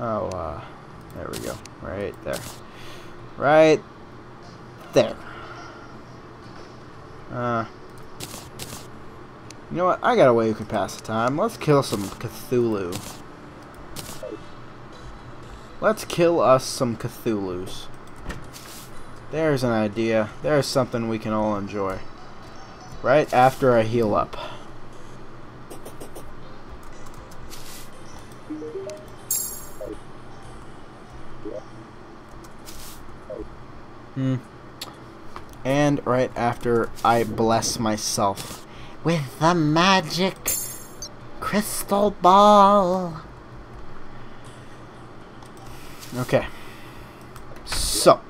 Oh, there we go. Right there. Right there. You know what? I got a way we can pass the time. Let's kill some Cthulhu. Let's kill us some Cthulhus. There's an idea. There's something we can all enjoy. Right after I heal up. And right after I bless myself with the magic crystal ball. Okay. So,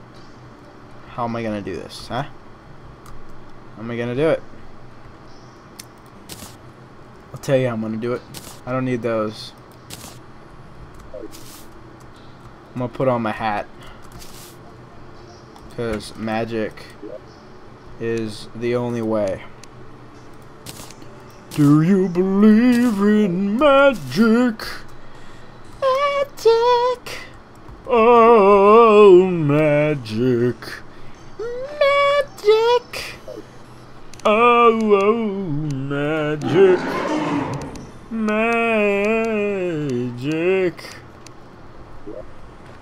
how am I gonna do this, huh? How am I gonna do it? I'll tell you how I'm gonna do it. I don't need those. I'm gonna put on my hat. Because magic is the only way. Do you believe in magic? Magic! Oh, magic. Magic! Oh, magic. Magic.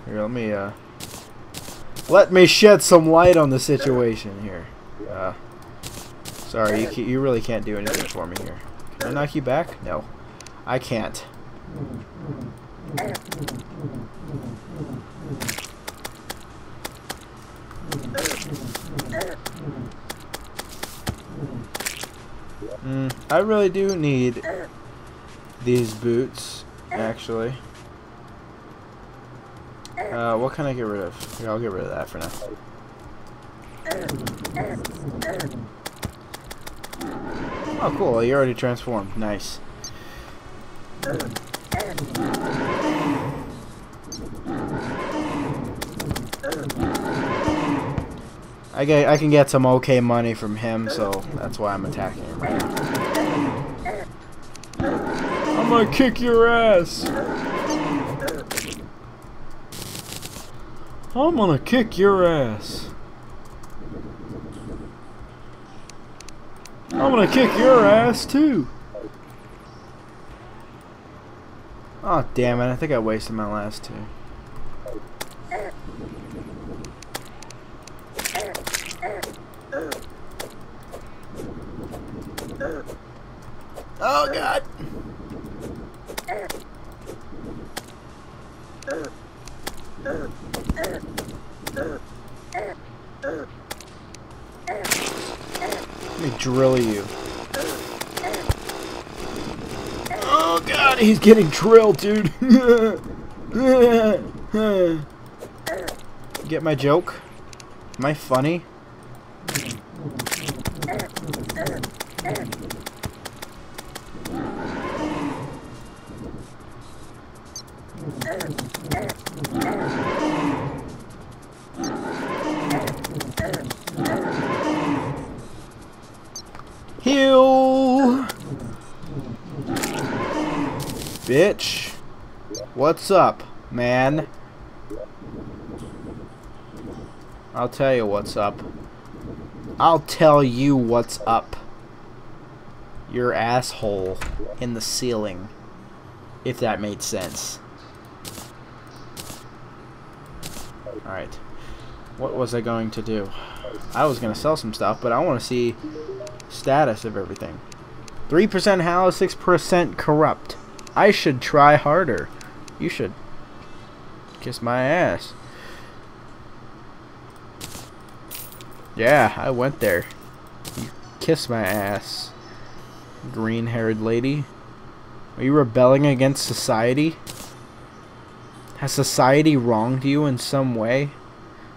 Here, let me shed some light on the situation here. Sorry, you really can't do anything for me here. Can I knock you back? No, I can't. I really do need these boots, actually. What can I get rid of? Here, I'll get rid of that for now. Oh, cool. You already transformed. Nice. I can get some okay money from him, so that's why I'm attacking him right now. I'm gonna kick your ass! I'm gonna kick your ass! I'm gonna kick your ass, too! Aw, oh, damn it. I think I wasted my last two. Oh, God! Let me drill you. Oh, God, he's getting drilled, dude. Get my joke? Am I funny? Heal! Bitch! What's up, man? I'll tell you what's up. I'll tell you what's up. Your asshole in the ceiling. If that made sense. Alright. What was I going to do? I was going to sell some stuff, but I want to see status of everything. 3% hallow, 6% corrupt. I should try harder. You should kiss my ass. Yeah, I went there. You kiss my ass, green-haired lady. Are you rebelling against society? Has society wronged you in some way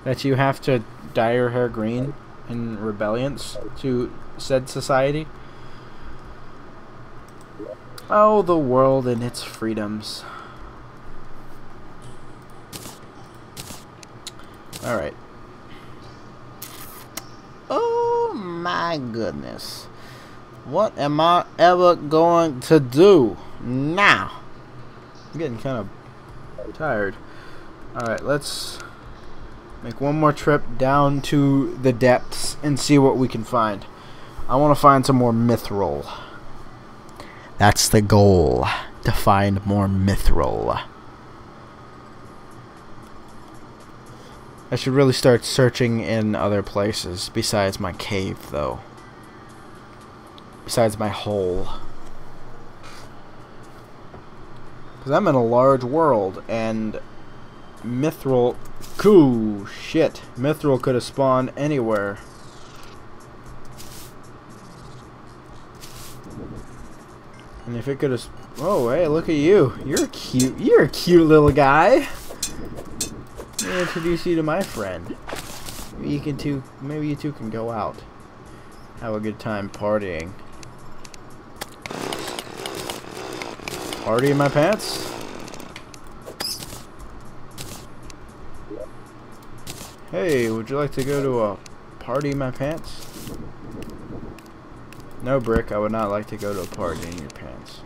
that you have to dye your hair green in rebellions to said society? Oh, the world and its freedoms. Alright. Oh my goodness. What am I ever going to do now? I'm getting kind of I'm tired. Alright, let's make one more trip down to the depths and see what we can find. I want to find some more mithril. That's the goal, to find more mithril. I should really start searching in other places besides my cave, though. Besides my hole. Because I'm in a large world, and mithril... Coo! Shit. Mithril could have spawned anywhere. And if it could have... Oh, hey, look at you. You're cute. You're a cute little guy. Let me introduce you to my friend. Maybe you two can go out. Have a good time partying. Party in my pants? Hey, would you like to go to a party in my pants? No, Brick, I would not like to go to a party in your pants.